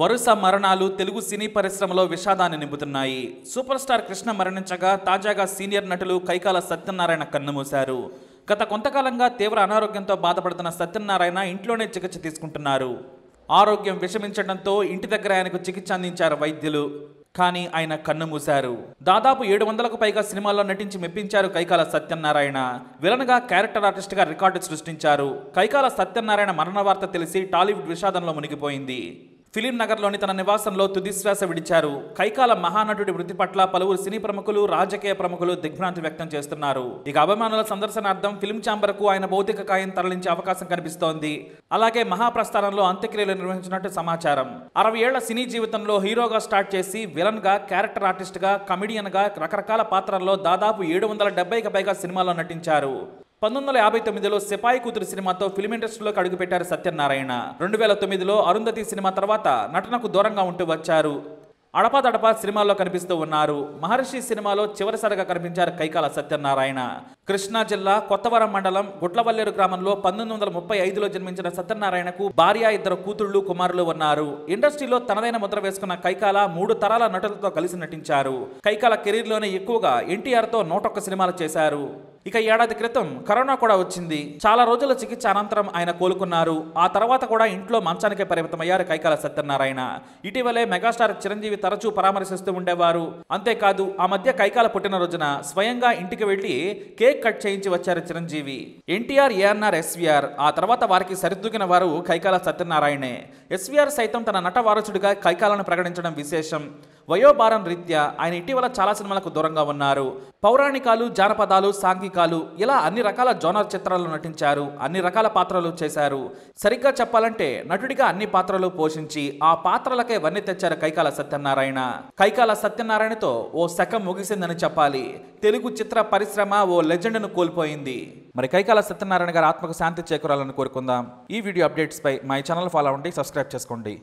వరుస మరణాలు తెలుగు సినీ పరిశ్రమలో విషాదాన్ని నింపుతున్నాయి. సూపర్ స్టార్ కృష్ణ మరణించగా తాజాగా సీనియర్ నటులు కైకాల సత్యనారాయణ కన్నుమూశారు. గత కొంతకాలంగా తీవ్ర అనారోగ్యంతో బాధపడుతున్న సత్యనారాయణ ఇంట్లోనే చికిత్స తీసుకుంటున్నారు. ఆరోగ్యం విషమించడంతో ఇంటి దగ్గర ఆయనకు చికిత్స అందించారు వైద్యులు, కానీ ఆయన కన్నుమూశారు. దాదాపు 700కు పైగా సినిమాల్లో నటించి మెప్పించారు కైకాల సత్యనారాయణ. విలన్గా, క్యారెక్టర్ ఆర్టిస్ట్గా రికార్డు సృష్టించారు. కైకాల సత్యనారాయణ మరణ వార్త తెలిసి టాలీవుడ్ విషాదంలో మునిగిపోయింది. ఫిలిం నగర్లోని తన నివాసంలో తుదిశ్వాస విడిచారు. కైకాల మహానటుడి మృతి పట్ల పలువురు సినీ ప్రముఖులు, రాజకీయ ప్రముఖులు దిగ్భ్రాంతి వ్యక్తం చేస్తున్నారు. ఇక అభిమానుల సందర్శనార్థం ఫిలిం ఛాంబర్కు ఆయన భౌతిక కాయం తరలించే అవకాశం కనిపిస్తోంది. అలాగే మహాప్రస్థానంలో అంత్యక్రియలు నిర్వహించినట్టు సమాచారం. 60 ఏళ్ల సినీ జీవితంలో హీరోగా స్టార్ట్ చేసి విలన్గా, క్యారెక్టర్ ఆర్టిస్ట్గా, కమెడియన్గా రకరకాల పాత్రల్లో దాదాపు 770కి పైగా సినిమాల్లో నటించారు. 1959లో సిపాయి కూతురు సినిమాతో ఫిలిం ఇండస్ట్రీలోకి అడుగుపెట్టారు సత్యనారాయణ. 2009లో అరుంధతి సినిమా తర్వాత నటనకు దూరంగా ఉంటూ వచ్చారు. అడపాదడపా సినిమాల్లో కనిపిస్తూ ఉన్నారు. మహర్షి సినిమాలో చివరిసారిగా కనిపించారు కైకాల సత్యనారాయణ. కృష్ణా జిల్లా కొత్తవరం మండలం గుట్లవల్లేరు గ్రామంలో 1935లో జన్మించిన సత్యనారాయణకు భార్య, 2 కూతుళ్లు, కుమారులు ఉన్నారు. ఇండస్ట్రీలో తనదైన ముద్ర వేసుకున్న కైకాల 3 తరాల నటులతో కలిసి నటించారు. కైకాల కెరీర్లోనే ఎక్కువగా ఎన్టీఆర్తో 101 సినిమాలు చేశారు. ఇక ఏడాది క్రితం కరోనా కూడా వచ్చింది. చాలా రోజుల చికిత్స అనంతరం ఆయన కోలుకున్నారు. ఆ తర్వాత కూడా ఇంట్లో మంచానికే పరిమితమయ్యారు కైకాల సత్యనారాయణ. ఇటీవలే మెగాస్టార్ చిరంజీవి తరచూ పరామర్శిస్తూ ఉండేవారు. అంతేకాదు, ఆ మధ్య కైకాల పుట్టినరోజున స్వయంగా ఇంటికి వెళ్లి కేక్ కట్ చేయించి వచ్చారు చిరంజీవి. ఎన్టీఆర్, ఏఆర్ఆర్, ఎస్వీఆర్ ఆ తర్వాత వారికి సరిదూకిన వారు కైకాల సత్యనారాయణే. ఎస్వీఆర్ సైతం తన నట వారసుడిగా కైకాలను ప్రకటించడం విశేషం. వయోభారం రీత్యా ఆయన ఇటీవల చాలా సినిమాలకు దూరంగా ఉన్నారు. పౌరాణికాలు, జానపదాలు, సాంఘికాలు ఇలా అన్ని రకాల జోనర్ చిత్రాలు నటించారు. అన్ని రకాల పాత్రలు చేశారు. సరిగ్గా చెప్పాలంటే నటుడిగా అన్ని పాత్రలు పోషించి ఆ పాత్రలకే వన్నె తెచ్చారు కైకాల సత్యనారాయణ. కైకాల సత్యనారాయణతో ఓ శకం ముగిసిందని చెప్పాలి. తెలుగు చిత్ర పరిశ్రమ ఓ లెజెండ్ను కోల్పోయింది. మరి కైకాల సత్యనారాయణ గారి ఆత్మకు శాంతి చేకూరాలని కోరుకుందాం. ఈ వీడియో అప్డేట్స్పై మా ఛానల్ ఫాలో అవ్వండి, సబ్స్క్రైబ్ చేసుకోండి.